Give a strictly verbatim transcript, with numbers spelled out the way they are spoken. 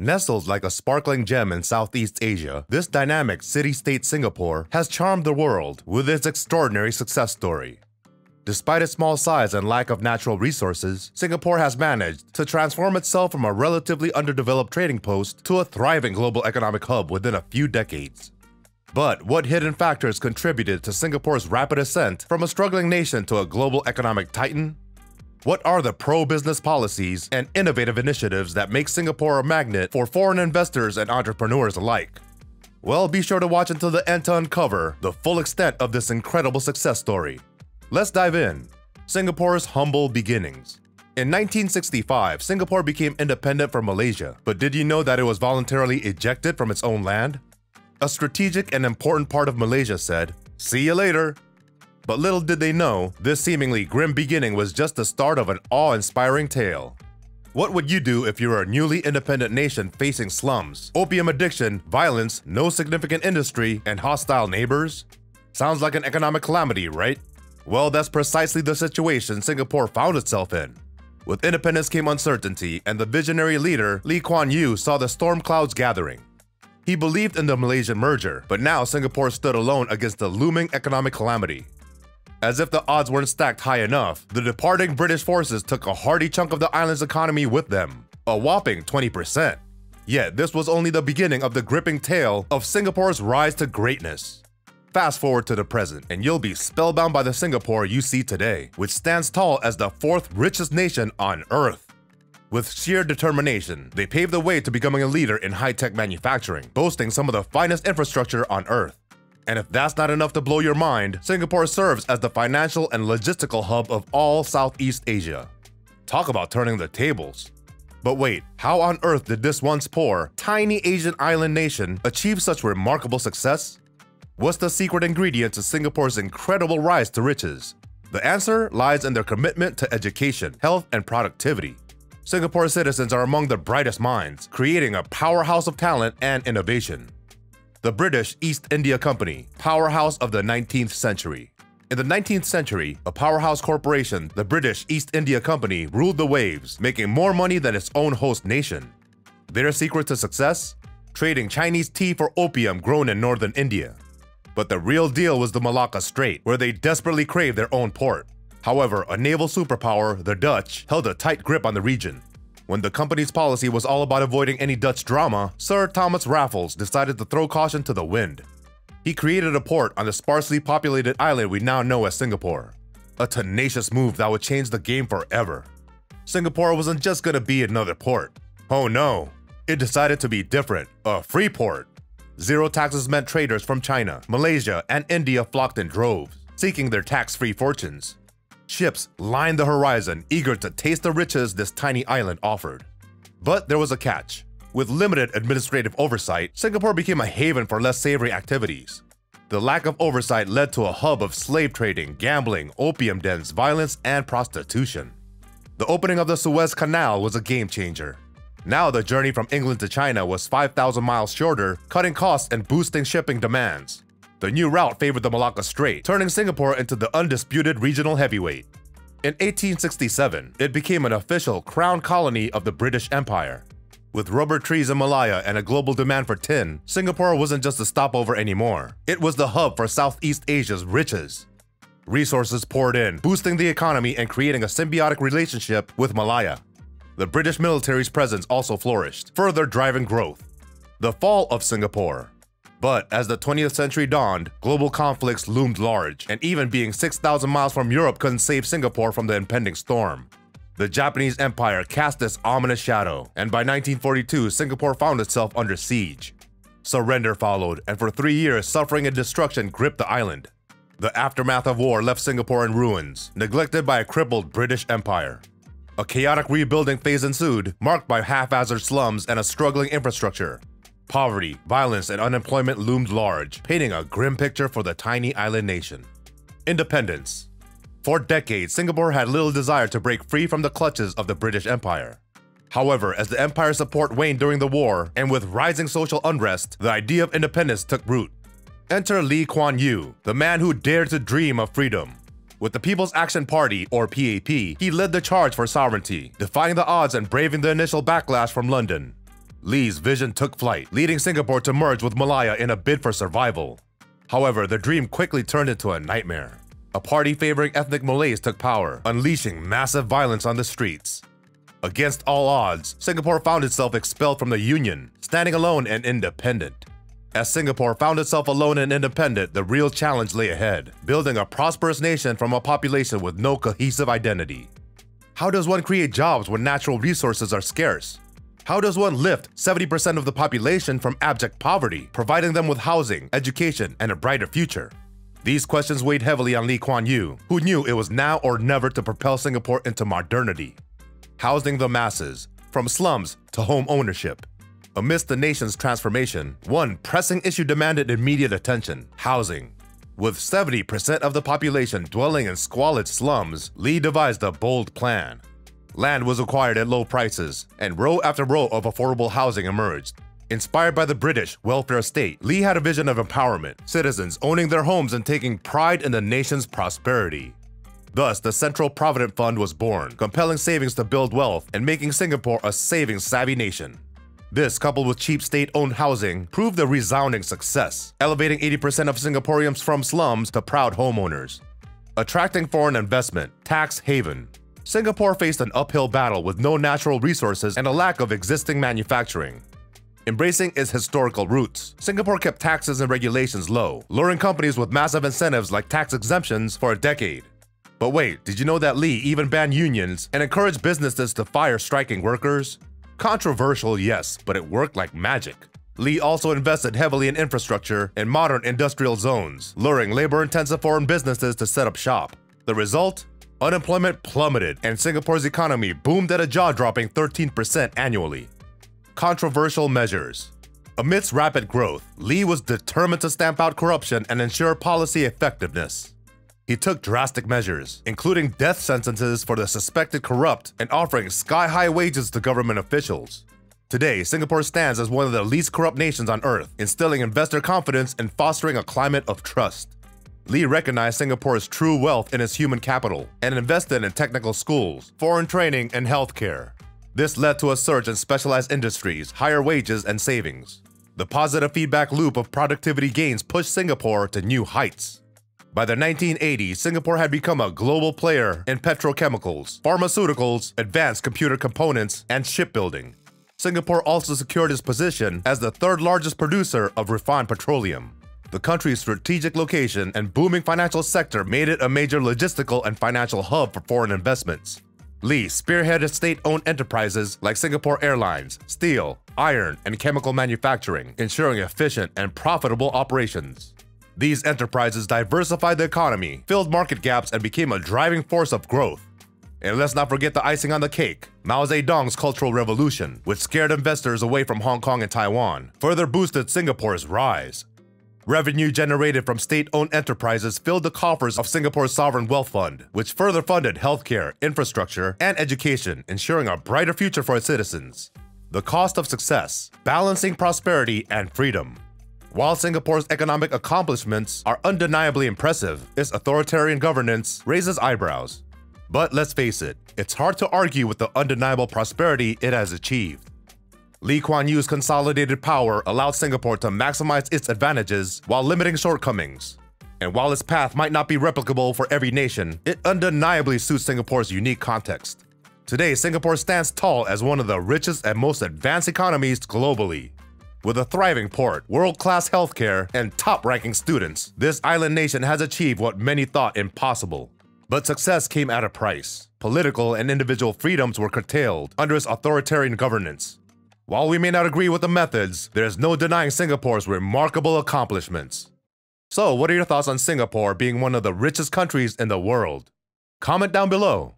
Nestled like a sparkling gem in Southeast Asia, this dynamic city-state Singapore has charmed the world with its extraordinary success story. Despite its small size and lack of natural resources, Singapore has managed to transform itself from a relatively underdeveloped trading post to a thriving global economic hub within a few decades. But what hidden factors contributed to Singapore's rapid ascent from a struggling nation to a global economic titan? What are the pro-business policies and innovative initiatives that make Singapore a magnet for foreign investors and entrepreneurs alike? Well, be sure to watch until the end to uncover the full extent of this incredible success story. Let's dive in. Singapore's humble beginnings. In nineteen sixty-five, Singapore became independent from Malaysia, but did you know that it was voluntarily ejected from its own land? A strategic and important part of Malaysia said, "See you later." But little did they know, this seemingly grim beginning was just the start of an awe-inspiring tale. What would you do if you were a newly independent nation facing slums, opium addiction, violence, no significant industry, and hostile neighbors? Sounds like an economic calamity, right? Well, that's precisely the situation Singapore found itself in. With independence came uncertainty, and the visionary leader, Lee Kuan Yew, saw the storm clouds gathering. He believed in the Malaysian merger, but now Singapore stood alone against the looming economic calamity. As if the odds weren't stacked high enough, the departing British forces took a hearty chunk of the island's economy with them, a whopping twenty percent. Yet this was only the beginning of the gripping tale of Singapore's rise to greatness. Fast forward to the present, and you'll be spellbound by the Singapore you see today, which stands tall as the fourth richest nation on Earth. With sheer determination, they paved the way to becoming a leader in high-tech manufacturing, boasting some of the finest infrastructure on Earth. And if that's not enough to blow your mind, Singapore serves as the financial and logistical hub of all Southeast Asia. Talk about turning the tables. But wait, how on earth did this once poor, tiny Asian island nation achieve such remarkable success? What's the secret ingredient to Singapore's incredible rise to riches? The answer lies in their commitment to education, health, and productivity. Singapore's citizens are among the brightest minds, creating a powerhouse of talent and innovation. The British East India Company, powerhouse of the nineteenth century. In the nineteenth century, a powerhouse corporation, the British East India Company, ruled the waves, making more money than its own host nation. Their secret to success? Trading Chinese tea for opium grown in northern India. But the real deal was the Malacca Strait, where they desperately craved their own port. However, a naval superpower, the Dutch, held a tight grip on the region. When the company's policy was all about avoiding any Dutch drama, Sir Thomas Raffles decided to throw caution to the wind. He created a port on the sparsely populated island we now know as Singapore. A tenacious move that would change the game forever. Singapore wasn't just gonna be another port. Oh no, it decided to be different, a free port. Zero taxes meant traders from China, Malaysia, and India flocked in droves, seeking their tax-free fortunes. Ships lined the horizon, eager to taste the riches this tiny island offered. But there was a catch. With limited administrative oversight, Singapore became a haven for less savory activities. The lack of oversight led to a hub of slave trading, gambling, opium dens, violence, and prostitution. The opening of the Suez Canal was a game-changer. Now the journey from England to China was five thousand miles shorter, cutting costs and boosting shipping demands. The new route favored the Malacca Strait, turning Singapore into the undisputed regional heavyweight. In eighteen sixty-seven, it became an official crown colony of the British Empire. With rubber trees in Malaya and a global demand for tin, Singapore wasn't just a stopover anymore. It was the hub for Southeast Asia's riches. Resources poured in, boosting the economy and creating a symbiotic relationship with Malaya. The British military's presence also flourished, further driving growth. The fall of Singapore. But as the twentieth century dawned, global conflicts loomed large, and even being six thousand miles from Europe couldn't save Singapore from the impending storm. The Japanese Empire cast its ominous shadow, and by nineteen forty-two, Singapore found itself under siege. Surrender followed, and for three years, suffering and destruction gripped the island. The aftermath of war left Singapore in ruins, neglected by a crippled British Empire. A chaotic rebuilding phase ensued, marked by haphazard slums and a struggling infrastructure. Poverty, violence, and unemployment loomed large, painting a grim picture for the tiny island nation. Independence. For decades, Singapore had little desire to break free from the clutches of the British Empire. However, as the empire's support waned during the war, and with rising social unrest, the idea of independence took root. Enter Lee Kuan Yew, the man who dared to dream of freedom. With the People's Action Party, or P A P, he led the charge for sovereignty, defying the odds and braving the initial backlash from London. Lee's vision took flight, leading Singapore to merge with Malaya in a bid for survival. However, the dream quickly turned into a nightmare. A party favoring ethnic Malays took power, unleashing massive violence on the streets. Against all odds, Singapore found itself expelled from the Union, standing alone and independent. As Singapore found itself alone and independent, the real challenge lay ahead, building a prosperous nation from a population with no cohesive identity. How does one create jobs when natural resources are scarce? How does one lift seventy percent of the population from abject poverty, providing them with housing, education, and a brighter future? These questions weighed heavily on Lee Kuan Yew, who knew it was now or never to propel Singapore into modernity. Housing the masses, from slums to home ownership. Amidst the nation's transformation, one pressing issue demanded immediate attention: housing. With seventy percent of the population dwelling in squalid slums, Lee devised a bold plan. Land was acquired at low prices, and row after row of affordable housing emerged. Inspired by the British welfare state, Lee had a vision of empowerment, citizens owning their homes and taking pride in the nation's prosperity. Thus, the Central Provident Fund was born, compelling savings to build wealth and making Singapore a savings-savvy nation. This, coupled with cheap state-owned housing, proved a resounding success, elevating eighty percent of Singaporeans from slums to proud homeowners. Attracting foreign investment, tax haven. Singapore faced an uphill battle with no natural resources and a lack of existing manufacturing. Embracing its historical roots, Singapore kept taxes and regulations low, luring companies with massive incentives like tax exemptions for a decade. But wait, did you know that Lee even banned unions and encouraged businesses to fire striking workers? Controversial, yes, but it worked like magic. Lee also invested heavily in infrastructure and modern industrial zones, luring labor-intensive foreign businesses to set up shop. The result? Unemployment plummeted, and Singapore's economy boomed at a jaw-dropping thirteen percent annually. Controversial measures. Amidst rapid growth, Lee was determined to stamp out corruption and ensure policy effectiveness. He took drastic measures, including death sentences for the suspected corrupt and offering sky-high wages to government officials. Today, Singapore stands as one of the least corrupt nations on earth, instilling investor confidence and fostering a climate of trust. Lee recognized Singapore's true wealth in its human capital and invested in technical schools, foreign training, and healthcare. This led to a surge in specialized industries, higher wages, and savings. The positive feedback loop of productivity gains pushed Singapore to new heights. By the nineteen eighties, Singapore had become a global player in petrochemicals, pharmaceuticals, advanced computer components, and shipbuilding. Singapore also secured its position as the third largest producer of refined petroleum. The country's strategic location and booming financial sector made it a major logistical and financial hub for foreign investments. Lee spearheaded state-owned enterprises like Singapore Airlines, steel, iron, and chemical manufacturing, ensuring efficient and profitable operations. These enterprises diversified the economy, filled market gaps, and became a driving force of growth. And let's not forget the icing on the cake, Mao Zedong's Cultural Revolution, which scared investors away from Hong Kong and Taiwan, further boosted Singapore's rise. Revenue generated from state-owned enterprises filled the coffers of Singapore's sovereign wealth fund, which further funded healthcare, infrastructure, and education, ensuring a brighter future for its citizens. The cost of success, balancing prosperity and freedom. While Singapore's economic accomplishments are undeniably impressive, its authoritarian governance raises eyebrows. But let's face it, it's hard to argue with the undeniable prosperity it has achieved. Lee Kuan Yew's consolidated power allowed Singapore to maximize its advantages while limiting shortcomings. And while its path might not be replicable for every nation, it undeniably suits Singapore's unique context. Today, Singapore stands tall as one of the richest and most advanced economies globally. With a thriving port, world-class healthcare, and top-ranking students, this island nation has achieved what many thought impossible. But success came at a price. Political and individual freedoms were curtailed under its authoritarian governance. While we may not agree with the methods, there's no denying Singapore's remarkable accomplishments. So, what are your thoughts on Singapore being one of the richest countries in the world? Comment down below.